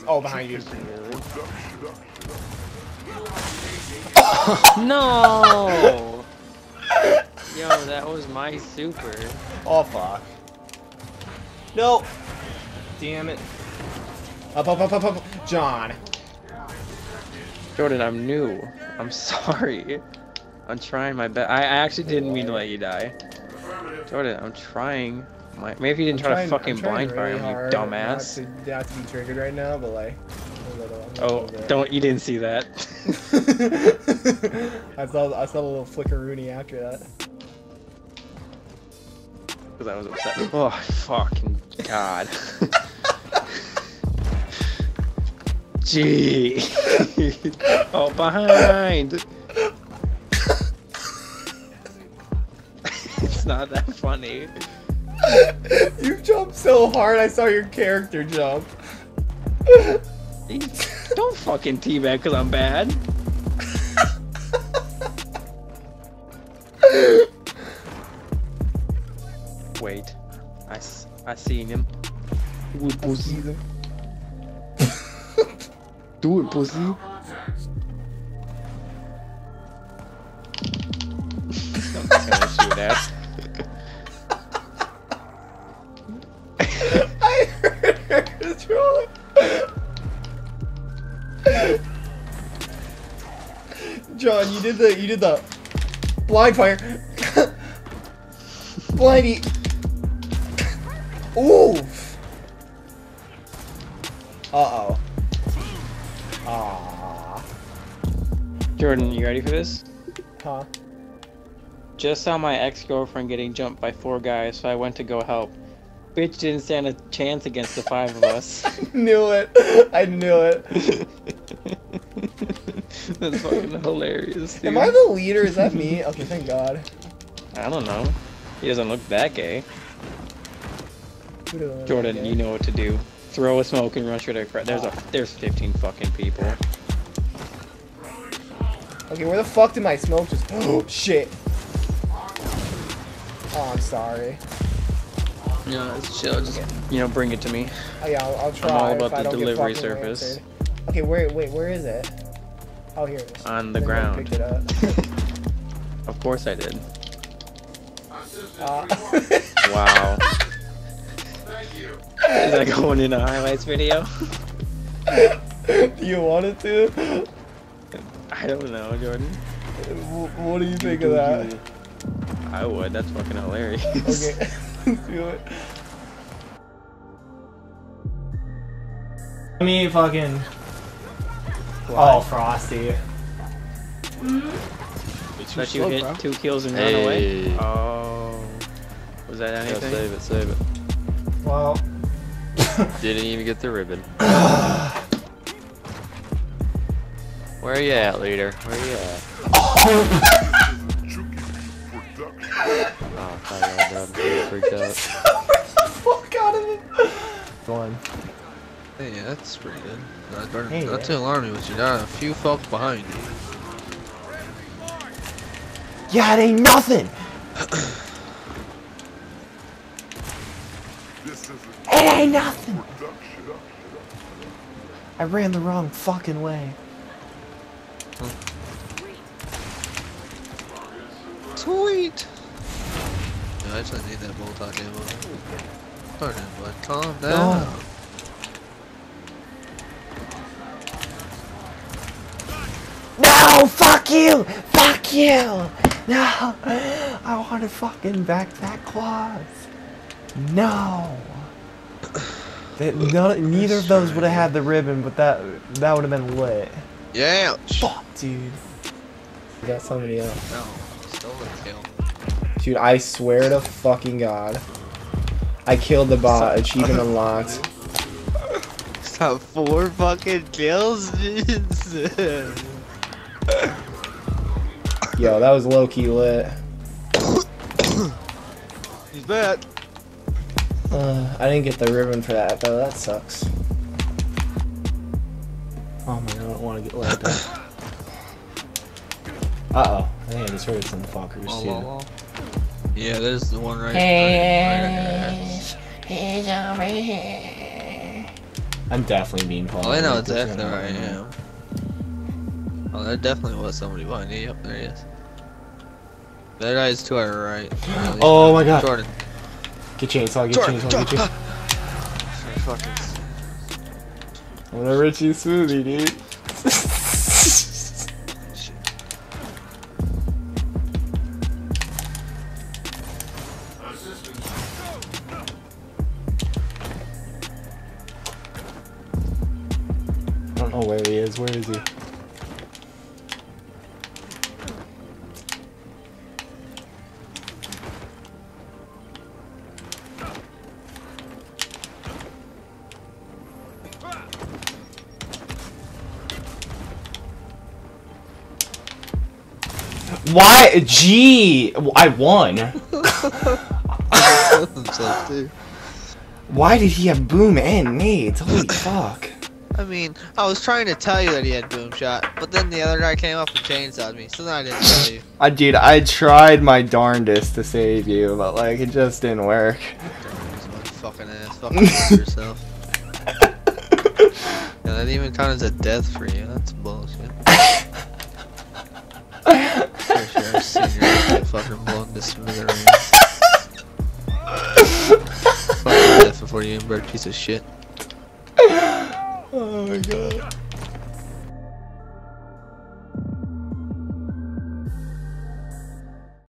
is all behind you. No! Yo, that was my super. Oh, fuck. No! Damn it. Up, up, up, up, up. John. Jordan, I'm new. I'm sorry. I'm trying my best. I actually didn't mean to let you die. Jordan, I'm trying. Maybe if you didn't try to fucking blind fire him, you dumbass. Not to be triggered right now, but like. Oh, don't! You didn't see that. I saw a little flickeroony after that. Because I was upset. Oh, fucking god. Gee. Oh, behind. It's not that funny. You jumped so hard. I saw your character jump. Don't fucking teabag because I'm bad. Wait, I seen him. Do it, pussy. Do it, pussy. I'm gonna shoot that. I heard her control. John, you did the blind fire. Blindy. Oof. Uh oh. Ah. Jordan, you ready for this? Huh? Just saw my ex-girlfriend getting jumped by 4 guys, so I went to go help. Bitch didn't stand a chance against the 5 of us. I knew it. I knew it. That's fucking hilarious, dude. Am I the leader? Is that me? Okay, thank God. I don't know. He doesn't look that gay. Jordan, you know what to do. Throw a smoke and rush it across. There's 15 fucking people. Okay, where the fuck did my smoke just? Oh shit. Oh, I'm sorry. No, it's chill. Just, you know, bring it to me. Oh, yeah, I'll try. I'm all about the delivery service. Okay, wait, where is it? Oh, here it is. On the ground. Picked it up. Of course I did. Wow. Thank you. Is that going in a highlights video? Do you want it to? I don't know, Jordan. What do you think of that? I would. That's fucking hilarious. Okay. Let's do it. Let me fucking. Wow. Oh, Frosty. That you hit 2 kills and run away. Oh. Was that anything? Yeah, save it. Wow. Didn't even get the ribbon. Where are you at, leader? Where are you at? Oh. Oh, God, I'm really freaked out. The fuck out of it. One. Hey, yeah, that's pretty good. Not to alarm you, but you're not a few folks behind you. Yeah, it ain't nothing. It ain't nothing. I ran the wrong fucking way. Sweet. I actually need that Molotov ammo. Pardon, but calm down. Oh. No, fuck you! Fuck you! No! I want to fucking back that clause. No! Neither of those would have had the ribbon, but that would have been lit. Yeah! Fuck, dude. You got somebody else. No, still a kill. Dude, I swear to fucking god. I killed the bot, achievement unlocked. Got 4 fucking kills, dude. Yo, that was low-key lit. He's back. I didn't get the ribbon for that, though. That sucks. Oh my god, I don't want to get lapped up. Uh-oh. I think I just heard some fuckers, too. Yeah, there's the one right here. He's over here. I'm definitely being followed. Oh, I know, definitely where I am. Oh, there definitely was somebody behind you. Yep, there he is. That guy is to our right. Oh my god. Jordan. Get chainsaw, get Jordan. Chainsaw, get chainsaw. I'm gonna rich you smoothie, dude. I don't know where he is. Where is he? Why? Gee, I won. Why did he have boom and nades? Holy fuck. I mean, I was trying to tell you that he had boom shot, but then the other guy came up and chainsawed me, so then I didn't tell you. Dude, I tried my darndest to save you, but like, it just didn't work. Fucking ass, fucking yourself. Yeah, that even counts as a death for you. That's bullshit. I've seen your head fucking blown to smithereens. Fuck your death before you, bird piece of shit. Oh my god.